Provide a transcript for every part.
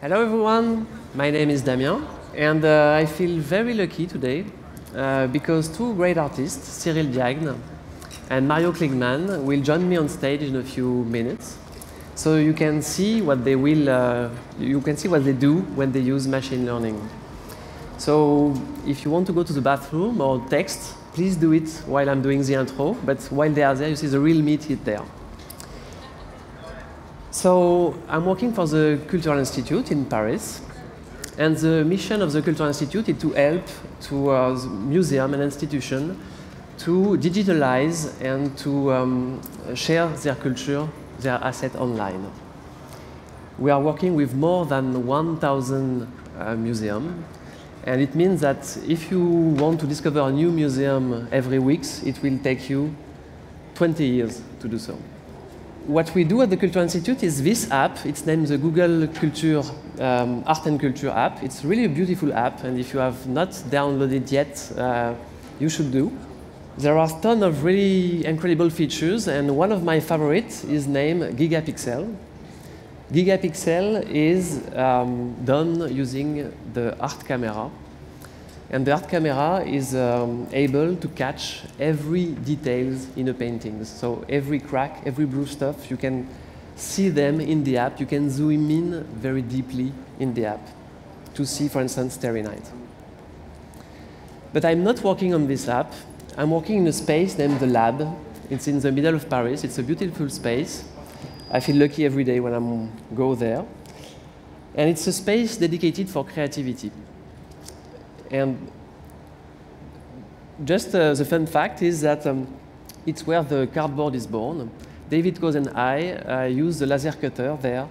Hello everyone, my name is Damien, and I feel very lucky today because two great artists, Cyril Diagne and Mario Klingemann, will join me on stage in a few minutes. So you can see what they will, you can see what they do when they use machine learning. So if you want to go to the bathroom or text, please do it while I'm doing the intro, but while they are there, you see the real meat is there. So I'm working for the Cultural Institute in Paris, and the mission of the Cultural Institute is to help to the museum and institution to digitalize and to share their culture, their asset online. We are working with more than 1,000 museums, and it means that if you want to discover a new museum every week, it will take you 20 years to do so. What we do at the Culture Institute is this app. It's named the Google Culture Art and Culture app. It's really a beautiful app, and if you have not downloaded it yet, you should do. There are tons of really incredible features, and one of my favorites is named Gigapixel. Gigapixel is done using the art camera, and the art camera is able to catch every detail in a painting. So every crack, every blue stuff, you can see them in the app. You can zoom in very deeply in the app to see, for instance, Starry Night. But I'm not working on this app. I'm working in a space named the Lab. It's in the middle of Paris. It's a beautiful space. I feel lucky every day when I go there. And it's a space dedicated for creativity. And just the fun fact is that it's where the cardboard is born. David Coase and I used the laser cutter there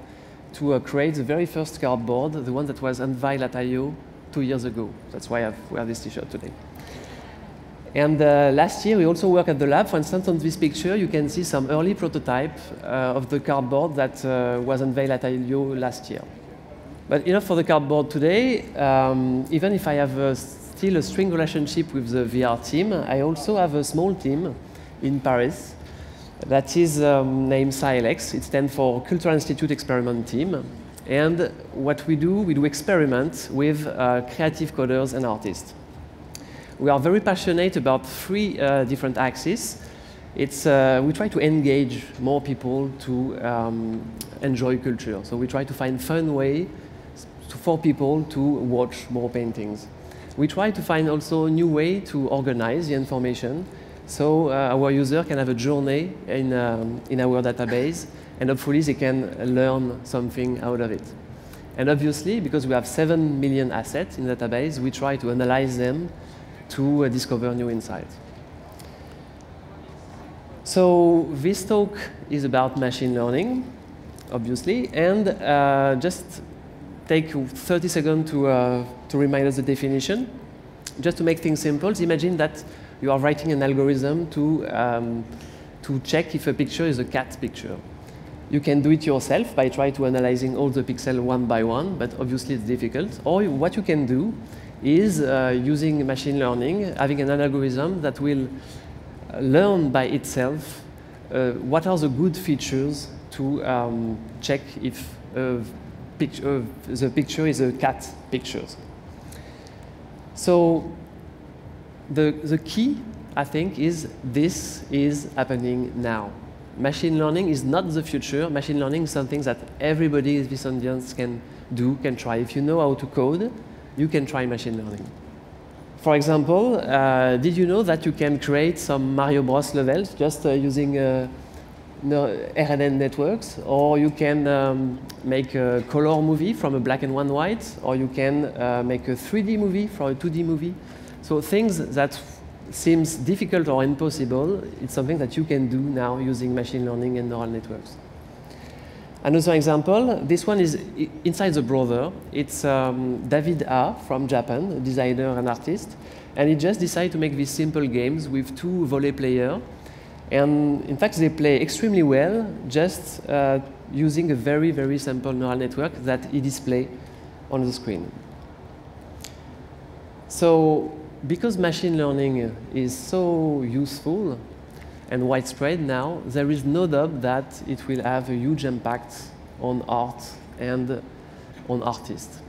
to create the very first cardboard, the one that was unveiled at I/O 2 years ago. That's why I wear this T-shirt today. And last year, we also worked at the lab. For instance, on this picture, you can see some early prototype of the cardboard that was unveiled at I/O last year. But enough for the cardboard today. Even if I have still a string relationship with the VR team, I also have a small team in Paris that is named Silex. It stands for Cultural Institute Experiment Team. And what we do experiments with creative coders and artists. We are very passionate about three different axes. It's, we try to engage more people to enjoy culture. So we try to find fun ways for people to watch more paintings. We try to find also a new way to organize the information so our user can have a journey in our database, and hopefully they can learn something out of it. And obviously, because we have 7 million assets in the database, we try to analyze them to discover new insights. So this talk is about machine learning, obviously, and just take 30 seconds to remind us the definition. Just to make things simple, imagine that you are writing an algorithm to check if a picture is a cat picture. You can do it yourself by trying to analyzing all the pixels one by one, but obviously it's difficult. Or what you can do is using machine learning, having an algorithm that will learn by itself what are the good features to check if the picture is a cat picture. So the key, I think, is this is happening now. Machine learning is not the future. Machine learning is something that everybody in this audience can do, can try. If you know how to code, you can try machine learning. For example, did you know that you can create some Mario Bros levels just using RNN networks, or you can make a color movie from a black and white, or you can make a 3D movie from a 2D movie. So things that seems difficult or impossible, it's something that you can do now using machine learning and neural networks. Another example, this one is inside the browser. It's David A from Japan, a designer and artist, and he just decided to make these simple games with two volley players. And in fact, they play extremely well, just using a very, very simple neural network that he displays on the screen. So because machine learning is so useful and widespread now, there is no doubt that it will have a huge impact on art and on artists.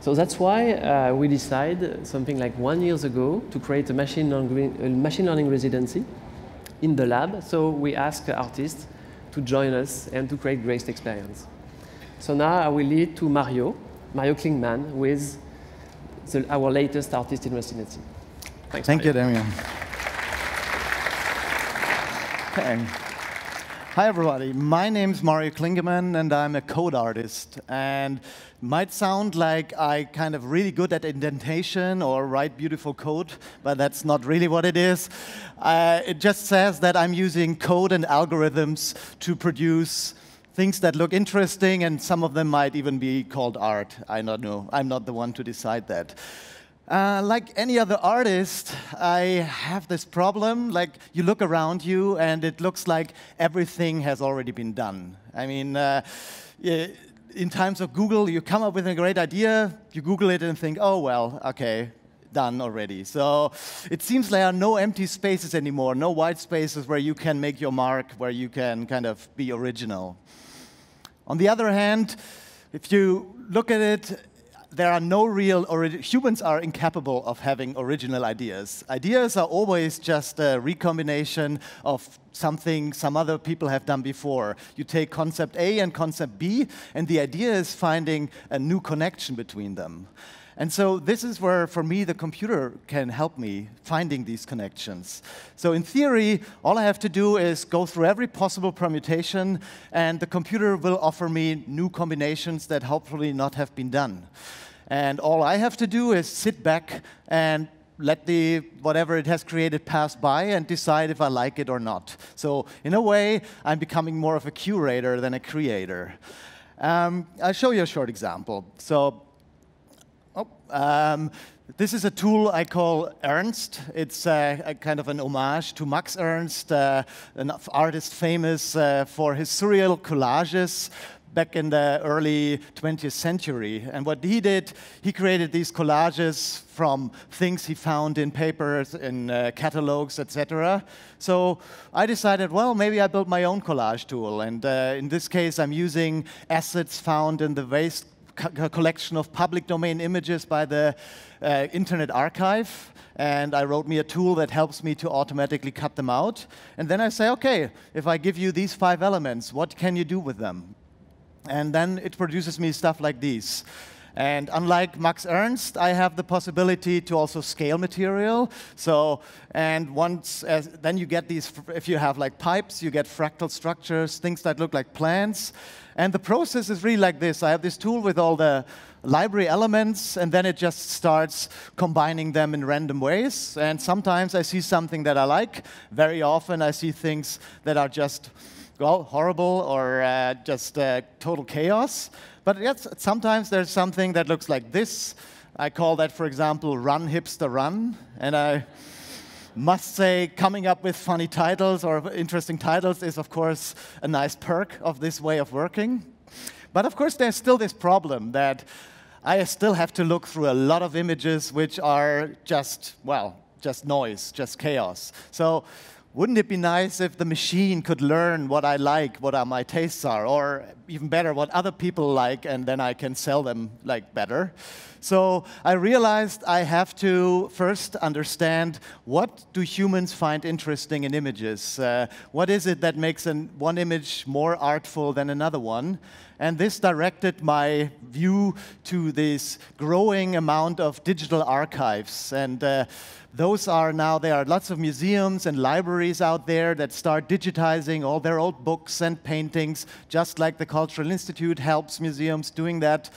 So that's why we decided something like 1 year ago to create a machine learning residency in the lab. So we asked artists to join us and to create great experience. So now I will lead to Mario Klingemann, who is our latest artist in residency. Thanks, Thank you, Damien. Hey. Hi, everybody. My name's Mario Klingemann, and I'm a code artist. And it might sound like I kind of really good at indentation or write beautiful code, but that's not really what it is. It just says that I'm using code and algorithms to produce things that look interesting, and some of them might even be called art. I don't know. I'm not the one to decide that. Like any other artist, I have this problem. Like, you look around you, and it looks like everything has already been done. I mean, in times of Google, you come up with a great idea, you Google it and think, oh, well, OK, done already. So it seems there are no empty spaces anymore, no white spaces where you can make your mark, where you can kind of be original. On the other hand, if you look at it, there are no real humans are incapable of having original ideas. Ideas are always just a recombination of something some other people have done before. You take concept A and concept B, and the idea is finding a new connection between them. And so this is where, for me, the computer can help me finding these connections. So in theory, all I have to do is go through every possible permutation, and the computer will offer me new combinations that hopefully not have been done. And all I have to do is sit back and let whatever it has created pass by and decide if I like it or not. So in a way, I'm becoming more of a curator than a creator. I'll show you a short example. So this is a tool I call Ernst. It's a kind of an homage to Max Ernst, an artist famous for his surreal collages back in the early 20th century. And what he did, he created these collages from things he found in papers, in catalogs, etc. So I decided, well, maybe I built my own collage tool. And in this case, I'm using assets found in the waste collection of public domain images by the Internet Archive, and I wrote me a tool that helps me to automatically cut them out. And then I say, okay, if I give you these 5 elements, what can you do with them? And then it produces me stuff like these. And unlike Max Ernst, I have the possibility to also scale material. So, and once, then you get these, if you have like pipes, you get fractal structures, things that look like plants. And the process is really like this. I have this tool with all the library elements, and then it just starts combining them in random ways. And sometimes I see something that I like. Very often I see things that are just, well, horrible or just total chaos. But yes, sometimes there's something that looks like this. I call that, for example, Run Hipster Run. And I must say, coming up with funny titles or interesting titles is, of course, a nice perk of this way of working. But of course, there's still this problem that I still have to look through a lot of images which are just, well, just noise, just chaos. So wouldn't it be nice if the machine could learn what I like, what my tastes are, or even better, what other people like, and then I can sell them like better? So I realized I have to first understand what do humans find interesting in images. What is it that makes one image more artful than another one? And this directed my view to this growing amount of digital archives. And those are now, there are lots of museums and libraries out there that start digitizing all their old books and paintings, just like the Cultural Institute helps museums doing that.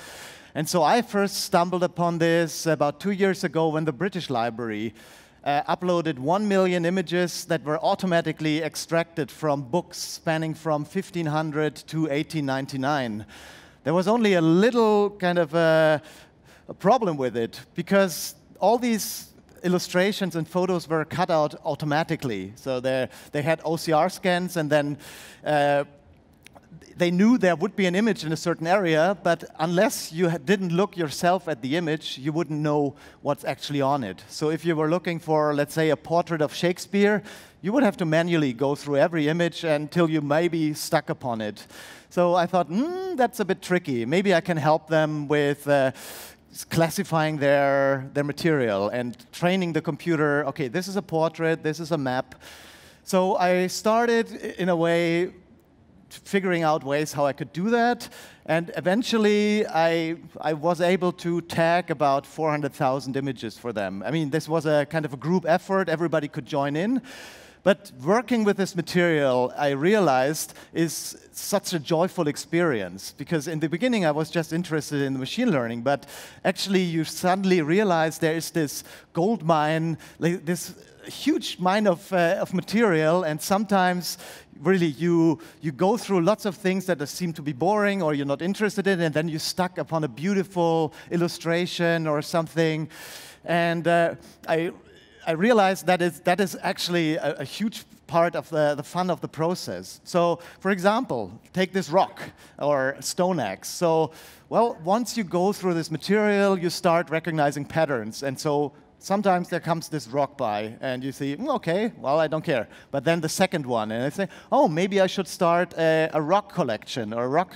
And so I first stumbled upon this about 2 years ago when the British Library uploaded 1 million images that were automatically extracted from books spanning from 1500 to 1899. There was only a little kind of a problem with it, because all these illustrations and photos were cut out automatically. So they had OCR scans, and then they knew there would be an image in a certain area, but unless you didn't look yourself at the image, you wouldn't know what's actually on it. So if you were looking for, let's say, a portrait of Shakespeare, you would have to manually go through every image until you maybe stuck upon it. So I thought, that's a bit tricky. Maybe I can help them with classifying their material and training the computer. OK, this is a portrait. This is a map. So I started, in a way, figuring out ways how I could do that. And eventually, I was able to tag about 400,000 images for them. I mean, this was a kind of a group effort. Everybody could join in. But working with this material, I realized, is such a joyful experience. Because in the beginning, I was just interested in machine learning. But actually, you suddenly realize there is this gold mine, this huge mine of material. And sometimes, really, you go through lots of things that seem to be boring or you're not interested in. And then you're stuck upon a beautiful illustration or something. And I realized that is actually a huge part of the fun of the process. So for example, take this rock or stone axe. So well, once you go through this material, you start recognizing patterns. And so sometimes there comes this rock by, and you see, OK, well, I don't care. But then the second one, and I say, oh, maybe I should start a rock collection or a rock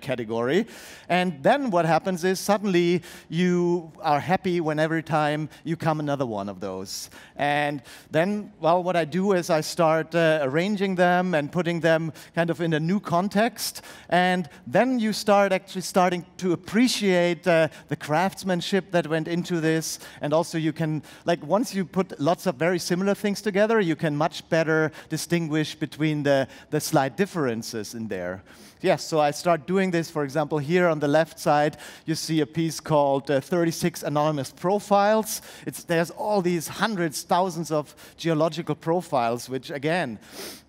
category. And then what happens is suddenly you are happy when every time you come another one of those. And then, well, what I do is I start arranging them and putting them kind of in a new context. And then you start actually starting to appreciate the craftsmanship that went into this. And also you can, like, once you put lots of very similar things together, you can much better distinguish between the slight differences in there. Yes, so I start doing this. For example, here on the left side, you see a piece called 36 Anonymous Profiles. There's all these hundreds, thousands of geological profiles, which, again,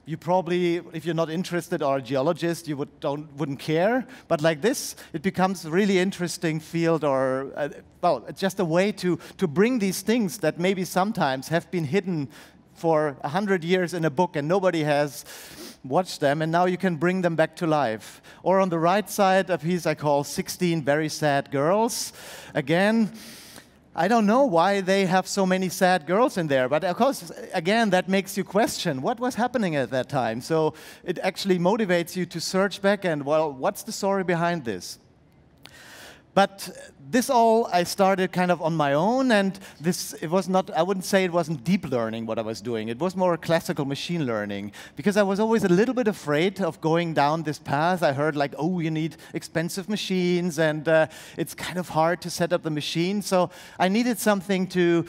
you probably, if you're not interested or a geologist, you wouldn't care. But like this, it becomes a really interesting field or, well, just a way to bring these things that maybe sometimes have been hidden for 100 years in a book and nobody has watched them, and now you can bring them back to life. Or on the right side, a piece I call 16 Very Sad Girls. Again, I don't know why they have so many sad girls in there, but of course, again, that makes you question what was happening at that time. So it actually motivates you to search back and, well, what's the story behind this? But this all I started kind of on my own, and it was not, I wouldn't say it wasn't deep learning what I was doing. It was more classical machine learning, because I was always a little bit afraid of going down this path. I heard like, oh, you need expensive machines, and it's kind of hard to set up the machine. So I needed something to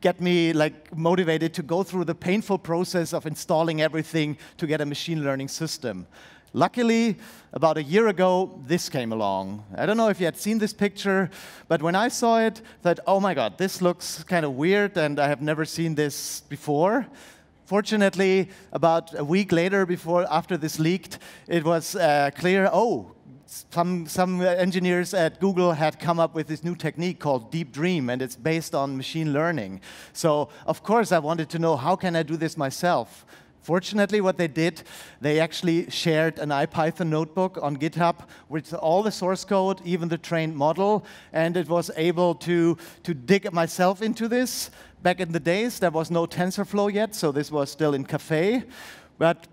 get me like motivated to go through the painful process of installing everything to get a machine learning system. Luckily, about a year ago, this came along. I don't know if you had seen this picture, but when I saw it, I thought, oh my god, this looks kind of weird, and I have never seen this before. Fortunately, about a week later, after this leaked, it was clear, oh, some engineers at Google had come up with this new technique called Deep Dream, and it's based on machine learning. So, of course, I wanted to know, how can I do this myself? Fortunately, what they did, they actually shared an IPython notebook on GitHub with all the source code, even the trained model, and it was able to dig myself into this. Back in the days, there was no TensorFlow yet, so this was still in Caffe. But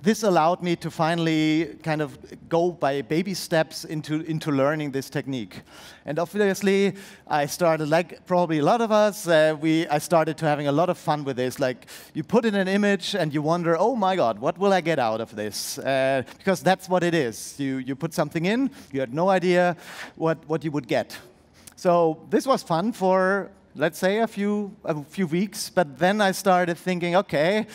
this allowed me to finally kind of go by baby steps into learning this technique. And obviously, I started, like probably a lot of us, I started to having a lot of fun with this. Like, you put in an image, and you wonder, oh my god, what will I get out of this? Because that's what it is. You put something in. You had no idea what you would get. So this was fun for, let's say, a few weeks. But then I started thinking, OK,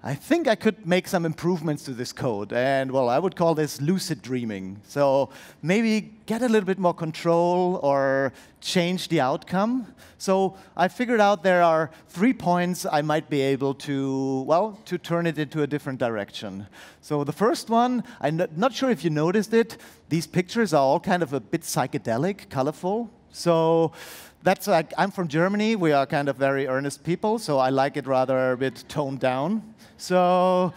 I think I could make some improvements to this code. And, well, I would call this lucid dreaming. So maybe get a little bit more control or change the outcome. So I figured out there are 3 points I might be able to, well, to turn it into a different direction. So the first one, I'm not sure if you noticed it. These pictures are all kind of a bit psychedelic, colorful. So that's like, I'm from Germany. We are kind of very earnest people, so I like it rather a bit toned down. So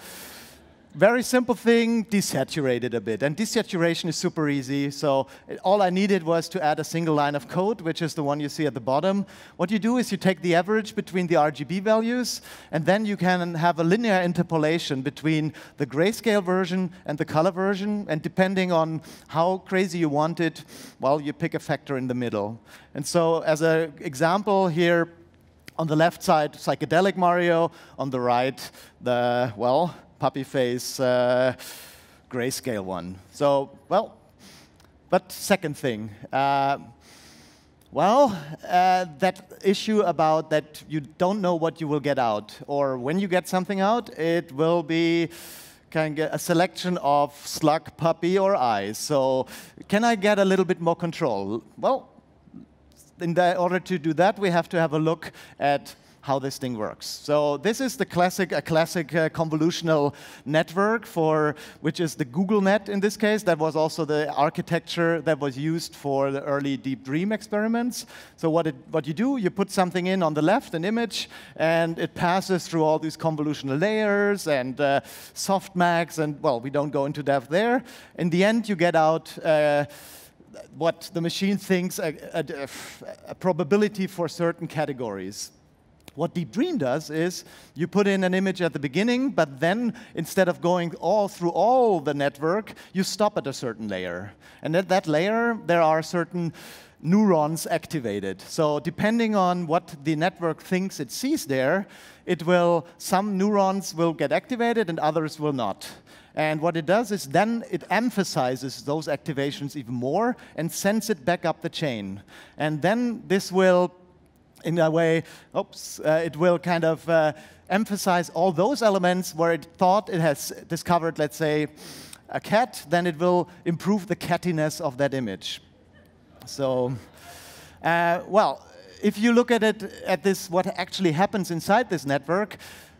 Very simple thing, desaturated a bit. And desaturation is super easy. So all I needed was to add a single line of code, which is the one you see at the bottom. What you do is you take the average between the RGB values, and then you can have a linear interpolation between the grayscale version and the color version. And depending on how crazy you want it, well, you pick a factor in the middle. And so as an example here, on the left side, psychedelic Mario. On the right, the, well, puppy face grayscale one. So, well, but second thing. That issue about that you don't know what you will get out, or when you get something out, it will be kind of a selection of slug, puppy, or eyes. So can I get a little bit more control? Well, in order to do that, we have to have a look at how this thing works. So this is the classic convolutional network, for which is the Google Net in this case. That was also the architecture that was used for the early Deep Dream experiments. So what you do, you put something in on the left, an image, and it passes through all these convolutional layers and softmax, and well, we don't go into depth there. In the end, you get out what the machine thinks a probability for certain categories. What Deep Dream does is you put in an image at the beginning, but then instead of going all through all the network, you stop at a certain layer. And at that layer, there are certain neurons activated. So depending on what the network thinks it sees there, it will, some neurons will get activated and others will not. And what it does is then it emphasizes those activations even more and sends it back up the chain. And then this will, in a way, it will kind of emphasize all those elements where it thought it has discovered, let's say, a cat, then it will improve the cattiness of that image. So, well, if you look at it, at this, what actually happens inside this network,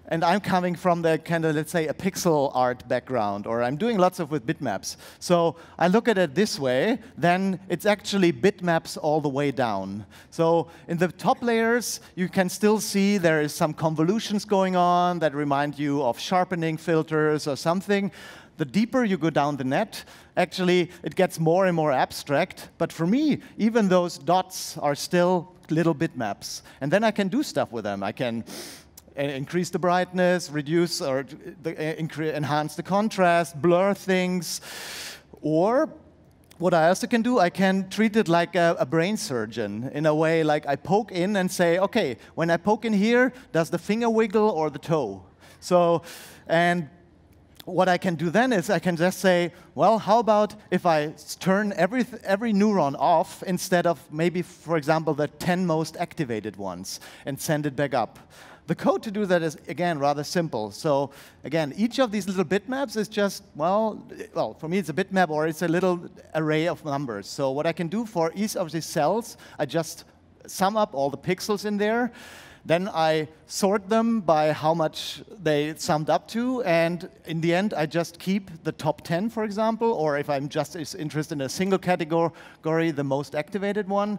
and I'm coming from the kind of, let's say, a pixel art background, or I'm doing lots of with bitmaps. So I look at it this way, then it's actually bitmaps all the way down. So in the top layers, you can still see there is some convolutions going on that remind you of sharpening filters or something. The deeper you go down the net, actually, it gets more and more abstract. But for me, even those dots are still little bitmaps. And then I can do stuff with them. I can increase the brightness, reduce or enhance the contrast, blur things. Or what I also can do, I can treat it like a brain surgeon, in a way like I poke in and say, OK, when I poke in here, does the finger wiggle or the toe? So, and what I can do then is I can just say, well, how about if I turn every neuron off instead of maybe, for example, the 10 most activated ones and send it back up? The code to do that is, again, rather simple. So again, each of these little bitmaps is just, well, for me it's a bitmap or it's a little array of numbers. So what I can do for each of these cells, I just sum up all the pixels in there. Then I sort them by how much they summed up to. And in the end, I just keep the top 10, for example, or if I'm just interested in a single category, the most activated one,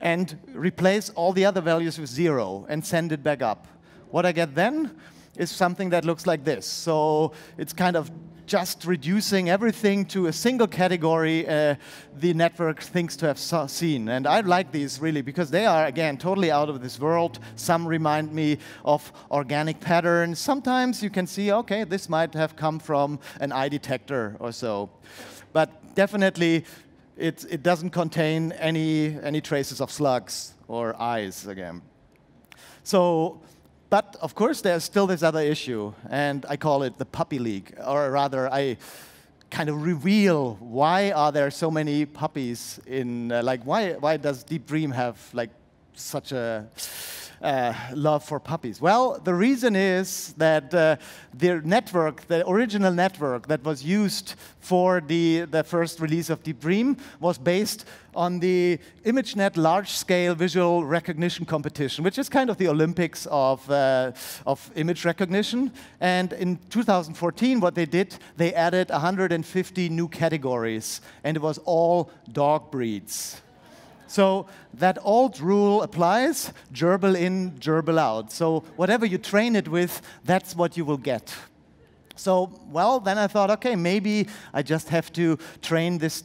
and replace all the other values with 0 and send it back up. What I get then is something that looks like this. So it's kind of just reducing everything to a single category the network thinks to have seen. And I like these, really, because they are, again, totally out of this world. Some remind me of organic patterns. Sometimes you can see, OK, this might have come from an eye detector or so. But definitely, it doesn't contain any traces of slugs or eyes, again. So, but of course, there's still this other issue, and I call it the puppy leak, or rather, I kind of reveal why are there so many puppies in, like, why does Deep Dream have like such a love for puppies? Well, the reason is that their network, the original network that was used for the first release of Deep Dream, was based on the ImageNet large-scale visual recognition competition, which is kind of the Olympics of image recognition. And in 2014, what they did, they added 150 new categories, and it was all dog breeds. So that old rule applies, gerbil in, gerbil out. So whatever you train it with, that's what you will get. So, well, then I thought, OK, maybe I just have to train this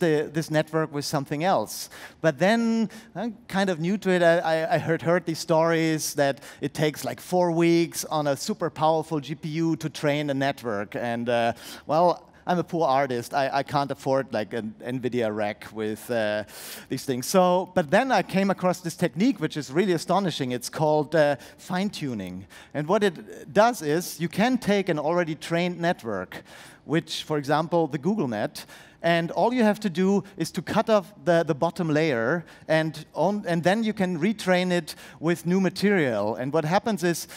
network with something else. But then I'm kind of new to it. I heard these stories that it takes like 4 weeks on a super powerful GPU to train a network. And, well, I'm a poor artist. I can't afford like an NVIDIA rack with these things. So, but then I came across this technique, which is really astonishing. It's called fine-tuning. And what it does is you can take an already trained network, which, for example, the GoogleNet, and all you have to do is to cut off the bottom layer, and then you can retrain it with new material. And what happens is,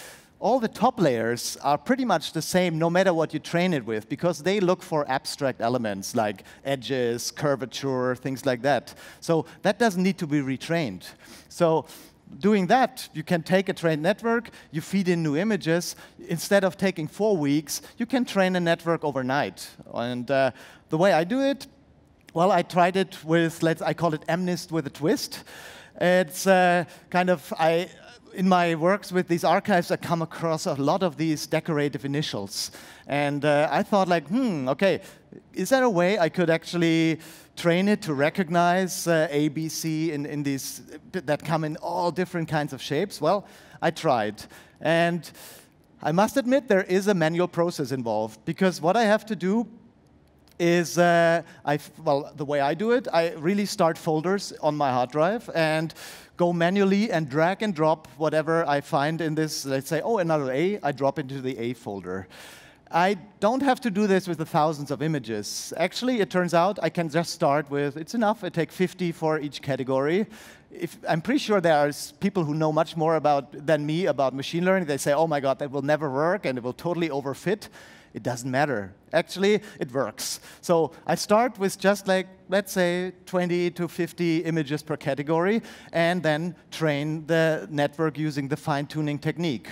all the top layers are pretty much the same no matter what you train it with, because they look for abstract elements like edges, curvature, things like that. So that doesn't need to be retrained. So doing that, you can take a trained network, you feed in new images. Instead of taking 4 weeks, you can train a network overnight. And the way I do it, well, I tried it with, I call it MNIST with a twist. It's kind of, in my works with these archives, I come across a lot of these decorative initials. And I thought, like, OK, is there a way I could actually train it to recognize A, B, C in these that come in all different kinds of shapes? Well, I tried. And I must admit, there is a manual process involved, because what I have to do is, well, the way I do it, I really start folders on my hard drive and go manually and drag and drop whatever I find in this. Let's say, oh, another A, I drop into the A folder. I don't have to do this with the thousands of images. Actually, it turns out I can just start with, it's enough, I take 50 for each category. I'm pretty sure there are people who know much more than me about machine learning. They say, oh my god, that will never work and it will totally overfit. It doesn't matter. Actually, it works. So I start with just like, let's say, 20 to 50 images per category, and then train the network using the fine-tuning technique.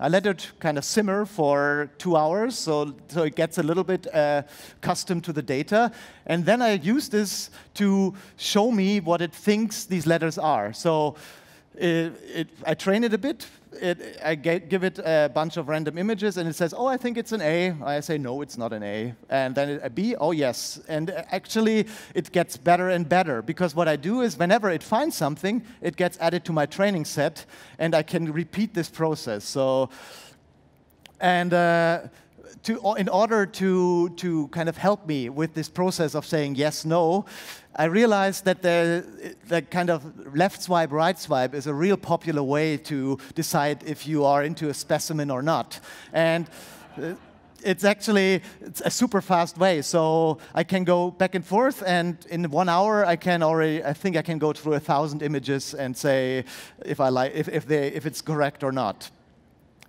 I let it kind of simmer for 2 hours, so it gets a little bit accustomed to the data. And then I use this to show me what it thinks these letters are. So I train it a bit. I give it a bunch of random images, and it says, oh, I think it's an A. I say, no, it's not an A. And then a B, oh, yes. And actually, it gets better and better, because what I do is whenever it finds something, it gets added to my training set, and I can repeat this process. So, and in order to kind of help me with this process of saying yes, no, I realized that the kind of left swipe, right swipe is a real popular way to decide if you are into a specimen or not. And it's a super fast way. So I can go back and forth, and in 1 hour, I think I can go through 1,000 images and say if I like, if it's correct or not.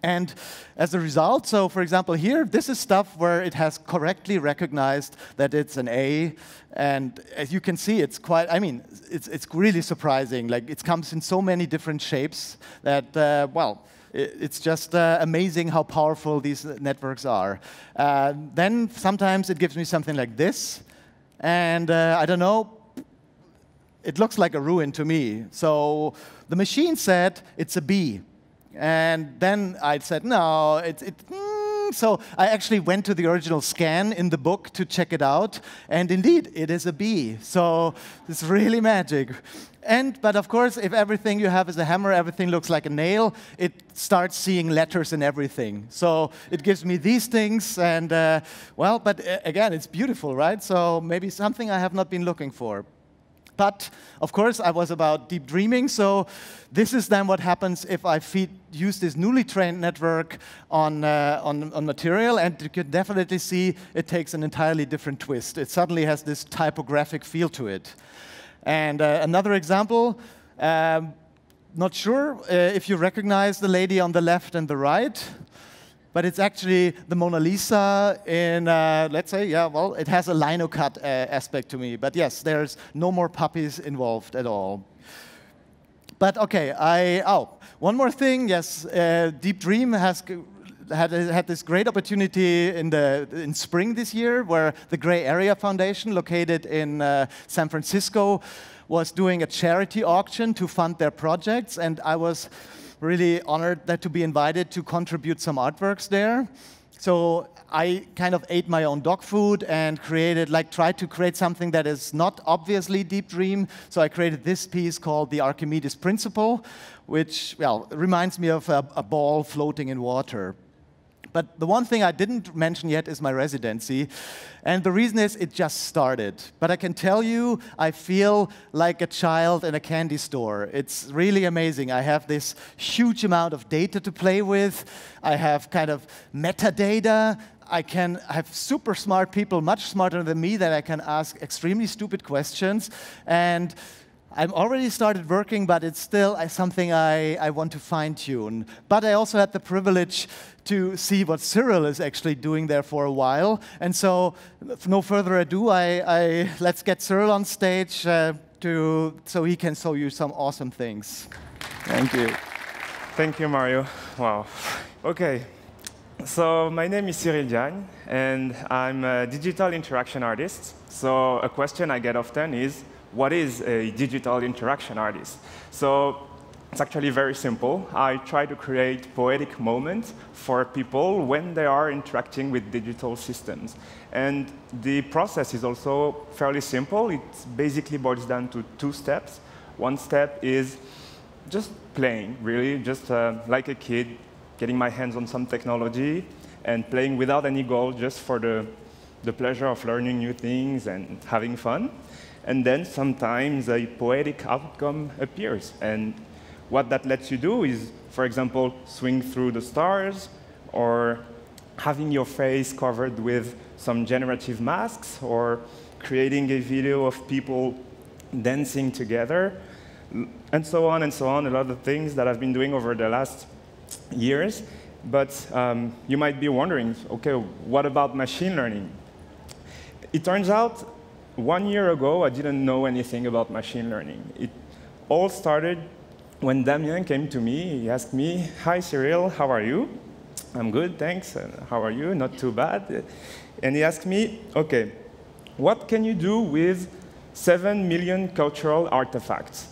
And as a result, so for example here, this is stuff where it has correctly recognized that it's an A. And as you can see, it's quite, I mean, it's really surprising. Like, it comes in so many different shapes that, well, it's just amazing how powerful these networks are. Then sometimes it gives me something like this. And I don't know, it looks like a ruin to me. So the machine said it's a B. And then I said, no, so I actually went to the original scan in the book to check it out. And indeed, it is a B. So it's really magic. But of course, if everything you have is a hammer, everything looks like a nail, it starts seeing letters in everything. So it gives me these things. And well, but again, it's beautiful, right? So maybe something I have not been looking for. But of course, I was about deep dreaming. So this is then what happens if I use this newly trained network on material. And you can definitely see it takes an entirely different twist. It suddenly has this typographic feel to it. And another example, not sure if you recognize the lady on the left and the right. But it's actually the Mona Lisa in, let's say, yeah, well, it has a linocut aspect to me. But yes, there's no more puppies involved at all. But OK, one more thing. Yes, Deep Dream had this great opportunity in spring this year, where the Grey Area Foundation, located in San Francisco, was doing a charity auction to fund their projects. And I was really honored to be invited to contribute some artworks there. So I kind of ate my own dog food and created, like, tried to create something that is not obviously Deep Dream. So I created this piece called the Archimedes Principle, which, well, reminds me of a ball floating in water. But the one thing I didn't mention yet is my residency. And the reason is it just started. But I can tell you, I feel like a child in a candy store. It's really amazing. I have this huge amount of data to play with. I have kind of metadata. I can have super smart people, much smarter than me, that I can ask extremely stupid questions. And I've already started working, but it's still something I want to fine-tune. But I also had the privilege to see what Cyril is actually doing there for a while. And so, no further ado, let's get Cyril on stage so he can show you some awesome things. Thank you. Thank you, Mario. Wow. OK. So my name is Cyril Diagne, and I'm a digital interaction artist. So a question I get often is, what is a digital interaction artist? So it's actually very simple. I try to create poetic moments for people when they are interacting with digital systems. And the process is also fairly simple. It basically boils down to two steps. One step is just playing, really, just like a kid, getting my hands on some technology and playing without any goal, just for the pleasure of learning new things and having fun. And then sometimes a poetic outcome appears. And what that lets you do is, for example, swing through the stars, or having your face covered with some generative masks, or creating a video of people dancing together, and so on and so on. A lot of things that I've been doing over the last years. But you might be wondering, OK, what about machine learning? It turns out, 1 year ago, I didn't know anything about machine learning. It all started when Damien came to me. He asked me, hi, Cyril, how are you? I'm good, thanks. How are you? Not too bad. And he asked me, OK, what can you do with 7 million cultural artifacts?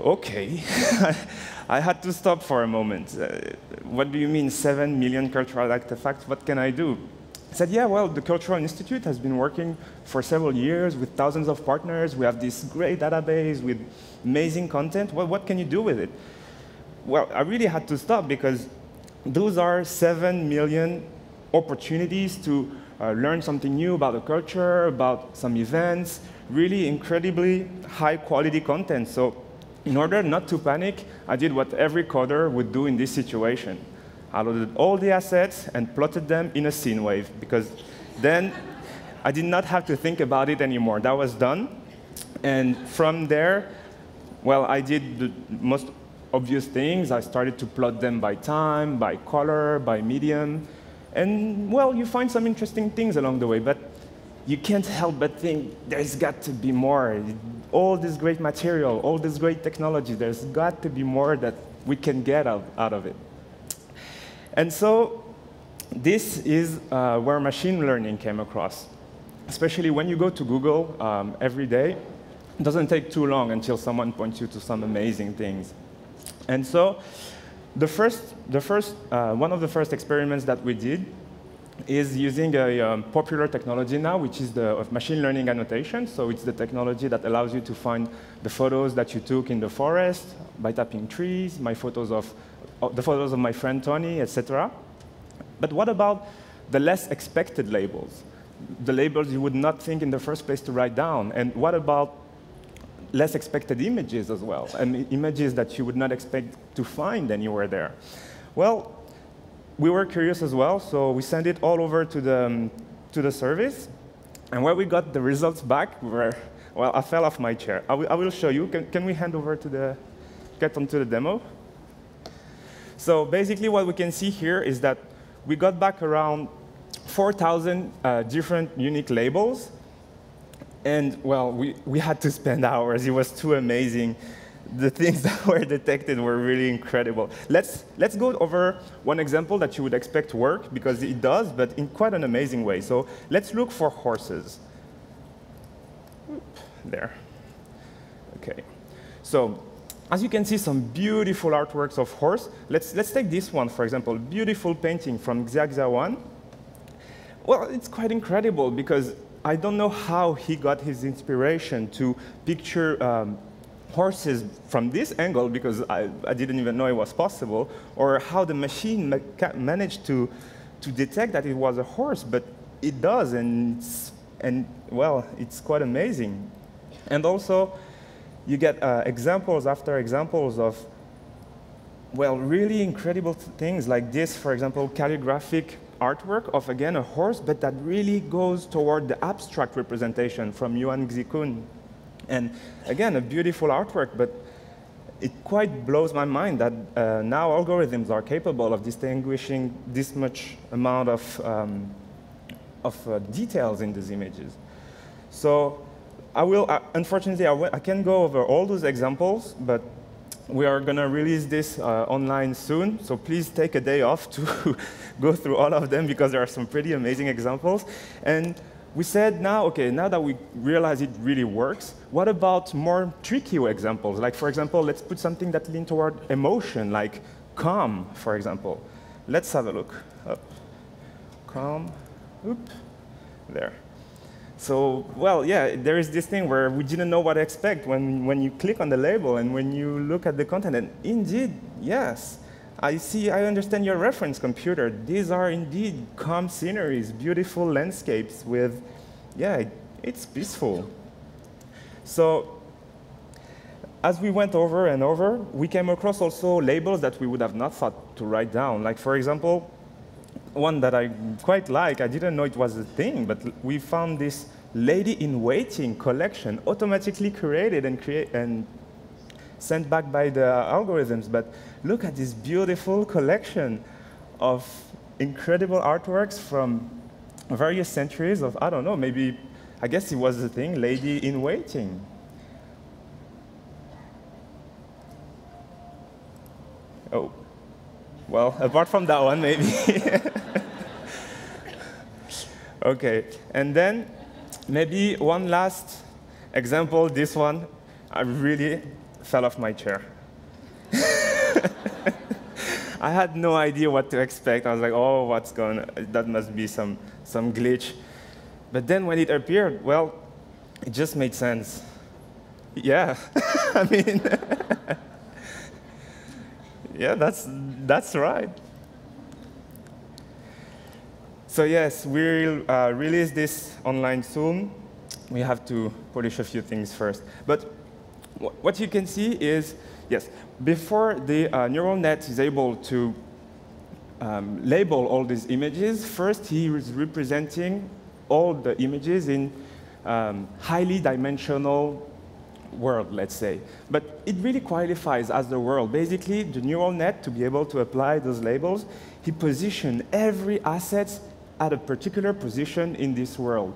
OK. I had to stop for a moment. What do you mean, 7 million cultural artifacts? What can I do? I said, yeah, well, the Cultural Institute has been working for several years with thousands of partners. We have this great database with amazing content. Well, what can you do with it? Well, I really had to stop, because those are 7 million opportunities to learn something new about the culture, about some events, really incredibly high-quality content. So in order not to panic, I did what every coder would do in this situation. I loaded all the assets and plotted them in a scene wave, because then I did not have to think about it anymore. That was done. And from there, well, I did the most obvious things. I started to plot them by time, by color, by medium. And, well, you find some interesting things along the way. But you can't help but think there's got to be more. All this great material, all this great technology, there's got to be more that we can get out of it. And so this is where machine learning came across. Especially when you go to Google every day, it doesn't take too long until someone points you to some amazing things. And so one of the first experiments that we did is using a popular technology now, which is of machine learning annotation. So it's the technology that allows you to find the photos that you took in the forest by tapping trees, the photos of my friend Tony, etc. But what about the less expected labels, the labels you would not think in the first place to write down? And what about less expected images as well, and images that you would not expect to find anywhere there? Well, we were curious as well, so we sent it all over to the service. And when we got the results back, well, I fell off my chair. I will show you. Can we hand over get onto the demo? So basically, what we can see here is that we got back around 4,000 different unique labels. And, well, we had to spend hours. It was too amazing. The things that were detected were really incredible. Let's go over one example that you would expect work, because it does, but in quite an amazing way. So let's look for horses. There. OK. So As you can see, some beautiful artworks of horse. Let's take this one, for example, beautiful painting from Xia Xia One. Well, it's quite incredible because I don't know how he got his inspiration to picture horses from this angle, because I didn't even know it was possible, or how the machine managed to detect that it was a horse, but it does, and well, it's quite amazing. And also, you get examples after examples of, well, really incredible things like this, for example, calligraphic artwork of, again, a horse, but that really goes toward the abstract representation from Yuan Xikun. And again, a beautiful artwork, but it quite blows my mind that now algorithms are capable of distinguishing this much amount of details in these images. So I will, unfortunately, I can go over all those examples, but we are going to release this online soon, so please take a day off to go through all of them, because there are some pretty amazing examples. And we said, now, OK, now that we realize it really works, what about more tricky examples? Like, for example, let's put something that leans toward emotion, like calm, for example. Let's have a look. Oh. Calm. Oop. There. So, well, yeah, there is this thing where we didn't know what to expect when you click on the label and when you look at the content. And indeed, yes, I understand your reference, computer. These are indeed calm sceneries, beautiful landscapes with, yeah, it's peaceful. So, as we went over and over, we came across also labels that we would have not thought to write down. Like, for example, one that I quite like, I didn't know it was a thing, but we found this lady-in-waiting collection automatically created and sent back by the algorithms. But look at this beautiful collection of incredible artworks from various centuries of, I don't know, maybe, I guess it was the thing, lady-in-waiting. Oh. Well, apart from that one, maybe. OK. And then maybe one last example, this one. I really fell off my chair. I had no idea what to expect. I was like, oh, what's going on? That must be some glitch. But then when it appeared, well, it just made sense. Yeah. I mean, yeah, that's right. So yes, we'll release this online soon. We have to polish a few things first. But what you can see is, yes, before the neural net is able to label all these images, first he is representing all the images in highly dimensional world, let's say. But it really qualifies as the world. Basically, the neural net, to be able to apply those labels, he positioned every asset at a particular position in this world.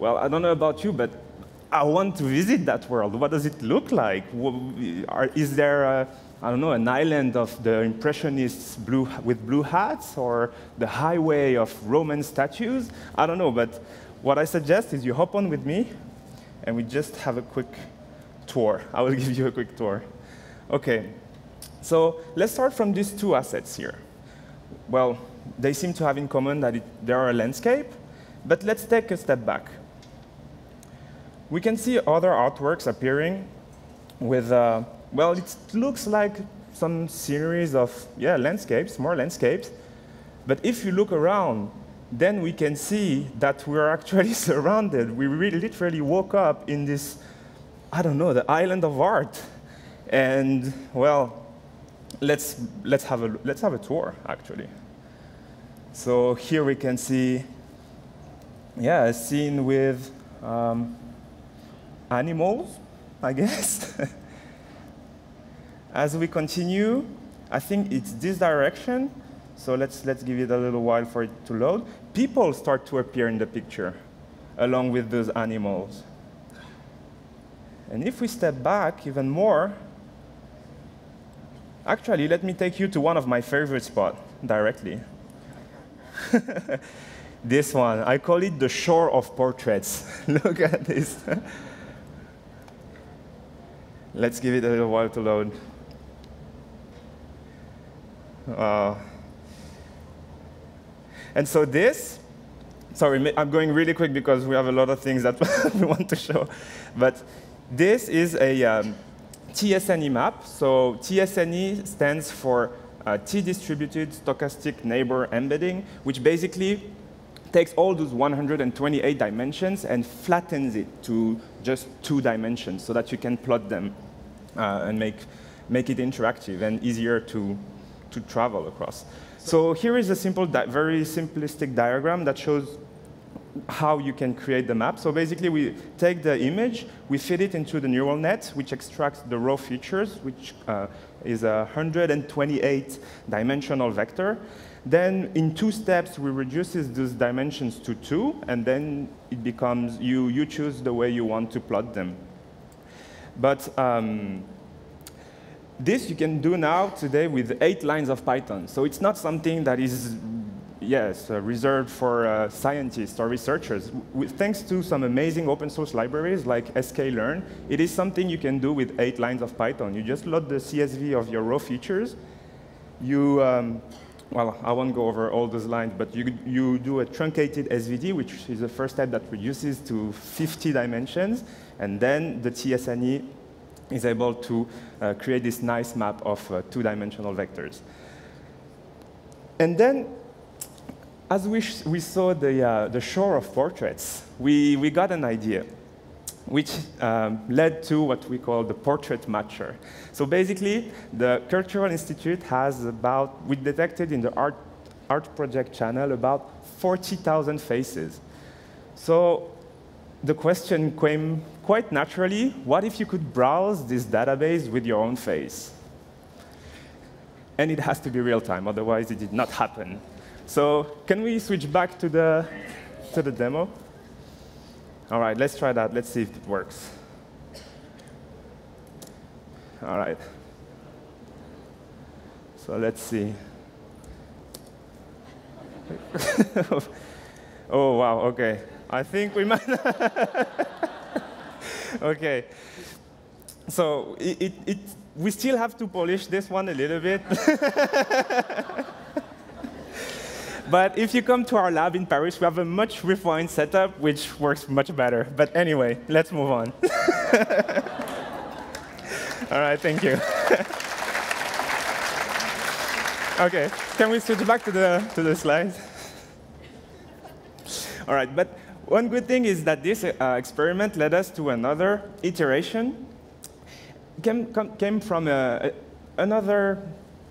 Well, I don't know about you, but I want to visit that world. What does it look like? Is there, I don't know, an island of the Impressionists with blue hats, or the highway of Roman statues? I don't know, but what I suggest is you hop on with me, and we just have a quick tour. I will give you a quick tour. OK, so let's start from these two assets here. Well, they seem to have in common that they are a landscape, but let's take a step back. We can see other artworks appearing with, well, it looks like some series of, yeah, landscapes, more landscapes. But if you look around, then we can see that we're actually surrounded. We really literally woke up in this, I don't know, the island of art. And well, let's have a tour actually. So here we can see, yeah, a scene with animals, I guess. As we continue, I think it's this direction. So let's give it a little while for it to load. People start to appear in the picture along with those animals. And if we step back even more, actually, let me take you to one of my favorite spots directly. This one. I call it the shore of portraits. Look at this. Let's give it a little while to load. And so this, sorry, I'm going really quick because we have a lot of things that we want to show. But this is a TSNE map. So TSNE stands for T-distributed stochastic neighbor embedding, which basically takes all those 128 dimensions and flattens it to just 2 dimensions so that you can plot them and make it interactive and easier to travel across. So here is a simple, very simplistic diagram that shows how you can create the map. So basically, we take the image, we fit it into the neural net, which extracts the raw features, which is a 128-dimensional vector. Then in 2 steps, we reduce those dimensions to 2, and then it becomes you choose the way you want to plot them. But this you can do now today with 8 lines of Python. So it's not something that is reserved for scientists or researchers. Thanks to some amazing open source libraries like scikit-learn, it is something you can do with 8 lines of Python. You just load the CSV of your raw features. You, well, I won't go over all those lines, but you do a truncated SVD, which is the first step that reduces to 50 dimensions, and then the TSNE is able to create this nice map of 2-dimensional vectors. And then, as we saw the shore of portraits, we got an idea, which led to what we call the portrait matcher. So basically, the Cultural Institute has about, we detected in the art project channel about 40,000 faces. So the question came quite naturally, what if you could browse this database with your own face? And it has to be real time, otherwise it did not happen. So can we switch back to the demo? All right, let's try that. Let's see if it works. All right. So let's see. Oh, wow, OK. I think we might. OK. So we still have to polish this one a little bit. But if you come to our lab in Paris, we have a much refined setup, which works much better. But anyway, let's move on. All right, thank you. OK, can we switch back to the slides? All right, but one good thing is that this experiment led us to another iteration. Came from another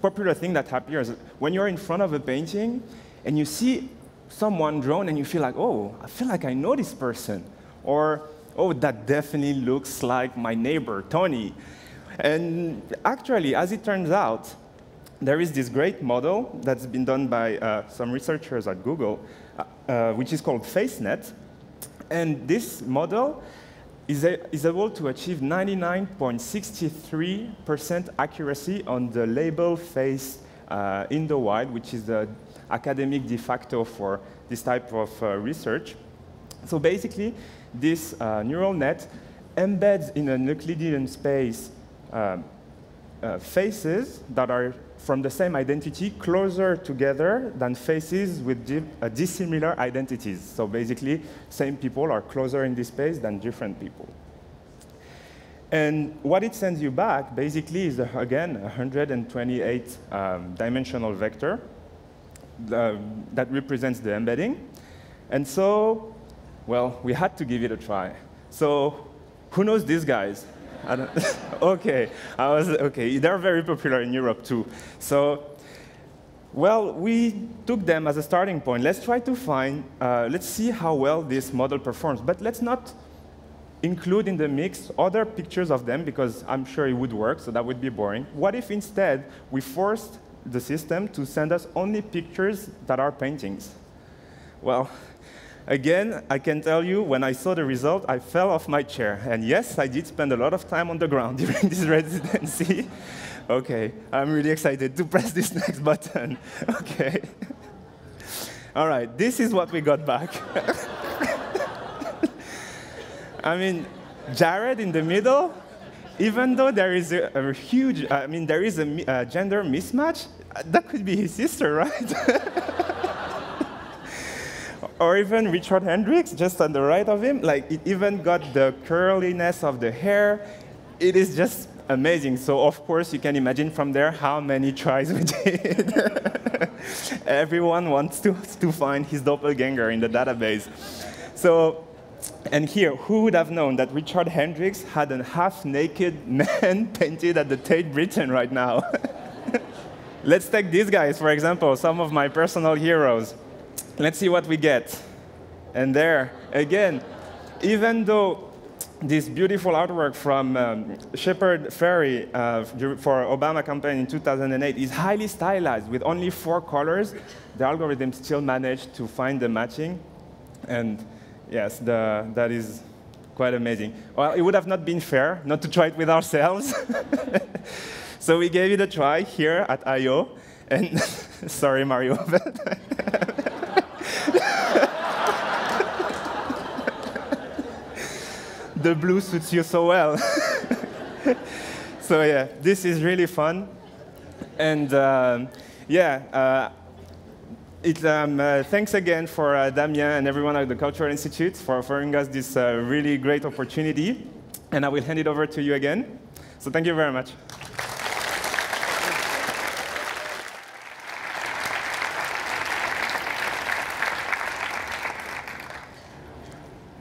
popular thing that happens when you're in front of a painting, and you see someone drawn, and you feel like, oh, I feel like I know this person. Or, oh, that definitely looks like my neighbor, Tony. And actually, as it turns out, there is this great model that's been done by some researchers at Google, which is called FaceNet. And this model is able to achieve 99.63% accuracy on the label face in the wild, which is the academic de facto for this type of research. So basically, this neural net embeds in an Euclidean space faces that are from the same identity closer together than faces with dissimilar identities. So basically, same people are closer in this space than different people. And what it sends you back basically is, again, a 128-dimensional vector that represents the embedding. And so, well, we had to give it a try. So who knows these guys? OK, they're very popular in Europe, too. So well, we took them as a starting point. Let's try to find, let's see how well this model performs. But let's not include in the mix other pictures of them, because I'm sure it would work, so that would be boring. What if instead we forced the system to send us only pictures that are paintings? Well, again, I can tell you, when I saw the result, I fell off my chair. And yes, I did spend a lot of time on the ground during this residency. OK, I'm really excited to press this next button. OK. All right, this is what we got back. I mean, Jared in the middle, even though there is a huge, I mean, there is a gender mismatch, that could be his sister, right? Or even Richard Hendricks, just on the right of him, like it even got the curliness of the hair. It is just amazing. So of course, you can imagine from there how many tries we did. Everyone wants to find his doppelganger in the database. So, and here, who would have known that Richard Hendricks had a half-naked man painted at the Tate Britain right now? Let's take these guys, for example, some of my personal heroes. Let's see what we get. And there, again, even though this beautiful artwork from Shepard Fairey for Obama campaign in 2008 is highly stylized with only 4 colors, the algorithm still managed to find the matching. And yes, that is quite amazing. Well, it would have not been fair not to try it with ourselves. So we gave it a try here at I/O. And sorry, Mario. The blue suits you so well. So yeah, this is really fun. And thanks again for Damien and everyone at the Culture Institute for offering us this really great opportunity. And I will hand it over to you again. So thank you very much.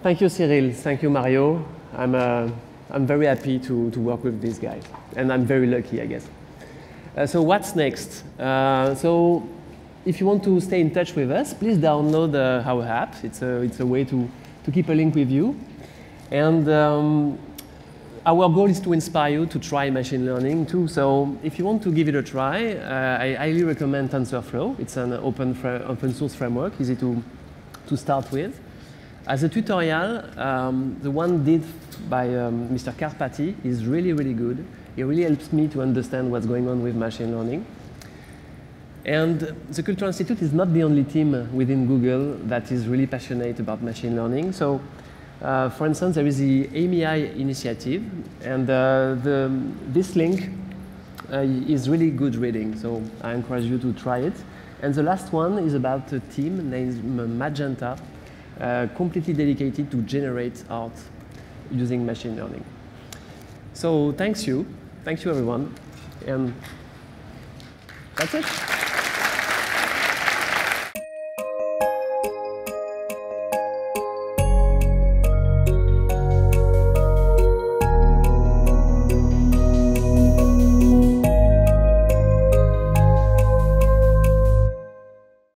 Thank you, Cyril. Thank you, Mario. I'm very happy to work with these guys. And I'm very lucky, I guess. So what's next? So if you want to stay in touch with us, please download our app. It's a way to keep a link with you. And our goal is to inspire you to try machine learning, too. So if you want to give it a try, I highly recommend TensorFlow. It's an open source framework, easy to start with. As a tutorial, the one did by Mr. Karpathy is really, really good. It really helps me to understand what's going on with machine learning. And the Culture Institute is not the only team within Google that is really passionate about machine learning. So, for instance, there is the AMI initiative, and this link is really good reading. So I encourage you to try it. And the last one is about a team named Magenta, completely dedicated to generate art using machine learning. So thanks you everyone, and that's it.